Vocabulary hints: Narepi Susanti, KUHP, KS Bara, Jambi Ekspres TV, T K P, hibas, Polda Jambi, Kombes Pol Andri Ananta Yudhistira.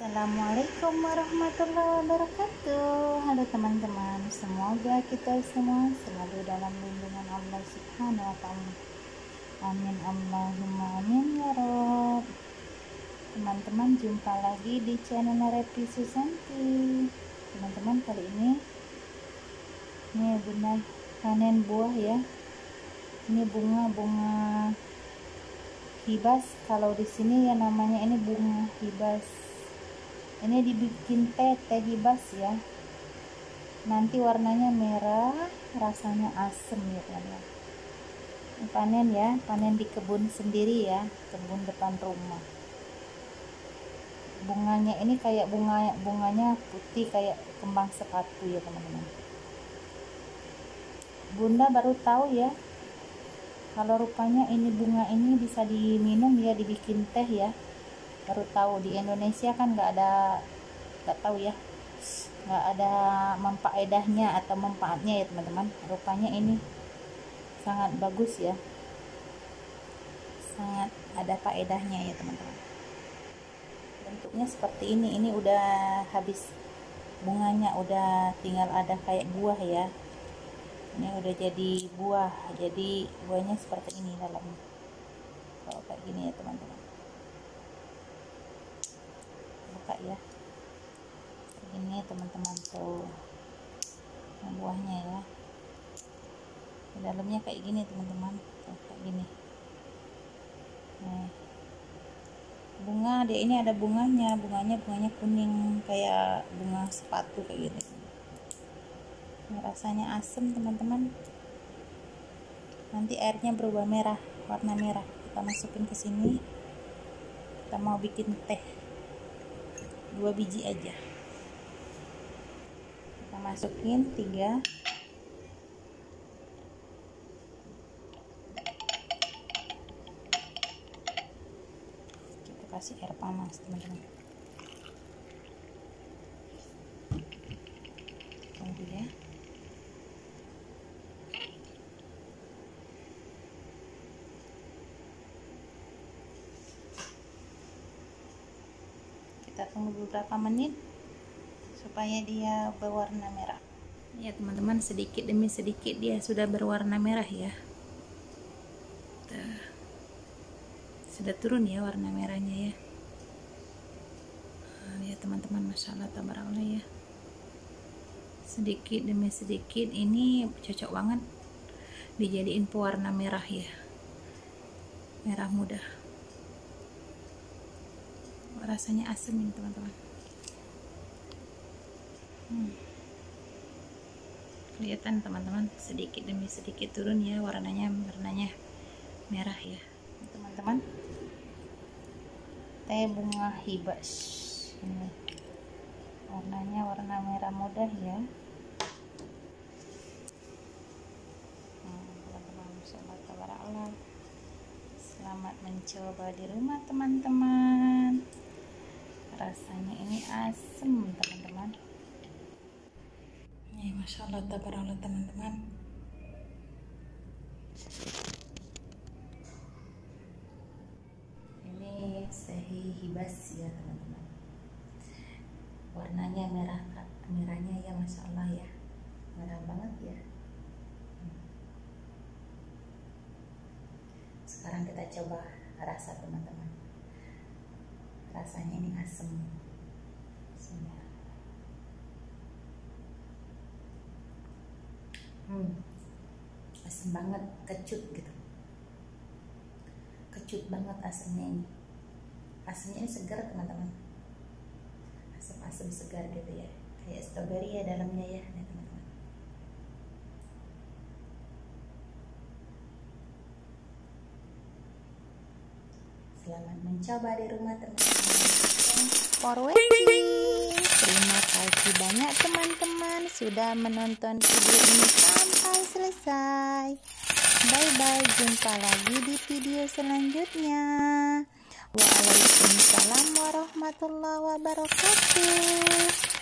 Assalamualaikum warahmatullahi wabarakatuh. Halo teman-teman, semoga kita semua selalu dalam lindungan Allah Subhanahu wa Ta'ala. Amin Allahumma amin ya Rabb. Teman-teman, jumpa lagi di channel Narepi Susanti. Teman-teman, kali ini bunga panen buah ya. Ini bunga hibas. Kalau di sini ya namanya ini bunga hibas. Ini dibikin teh hibas ya, nanti warnanya merah, rasanya asem ya kan ya. Panen ya, panen di kebun sendiri ya, kebun depan rumah. Bunganya ini kayak bunganya putih kayak kembang sepatu ya teman-teman. Bunda baru tahu ya kalau rupanya ini bunga ini bisa diminum ya, dibikin teh ya. Baru tahu di Indonesia kan nggak ada manfaatnya atau manfaatnya ya teman-teman. Rupanya ini sangat bagus ya, sangat ada faedahnya ya teman-teman. Bentuknya seperti ini. Ini udah habis bunganya, udah tinggal ada kayak buah ya. Ini udah jadi buah, jadi buahnya seperti ini dalamnya. Kalau kayak gini ya teman-teman, ya ini teman-teman tuh buahnya ya, di dalamnya kayak gini teman-teman, kayak gini. Nah, bunga dia ini ada bunganya kuning kayak bunga sepatu kayak gitu. Nah, rasanya asem teman-teman, nanti airnya berubah merah, warna merah. Kita masukin ke sini, kita mau bikin teh. 2 biji aja kita masukin, 3 kita kasih air panas teman-teman. Tunggu ya, kita tunggu beberapa menit supaya dia berwarna merah ya teman-teman. Sedikit demi sedikit dia sudah berwarna merah ya. Tuh, sudah turun ya warna merahnya ya. Lihat teman-teman, masya Allah tabarakallah ya. Sedikit demi sedikit ini cocok banget dijadiin pewarna merah ya, merah muda. Rasanya asem ini teman-teman. Kelihatan teman-teman, sedikit demi sedikit turun ya warnanya merah ya teman-teman. Teh bunga hibas ini warnanya warna merah muda ya. Teman-teman, selamat mencoba di rumah teman-teman. Rasanya ini asem teman-teman ya, masya Allah tabarakallah teman-teman. Ini sehi hibas ya teman-teman, warnanya merahnya ya, masya Allah ya, merah banget ya. Sekarang kita coba rasa teman-teman, rasanya ini asem. Asem banget, kecut gitu, kecut banget asemnya ini. Asemnya ini segar teman-teman, asem segar gitu ya, kayak strawberry ya dalamnya ya teman-teman. Selamat mencoba di rumah teman-teman. Terima kasih banyak teman-teman sudah menonton video ini sampai selesai. Bye-bye, jumpa lagi di video selanjutnya. Waalaikumsalam warahmatullahi wabarakatuh.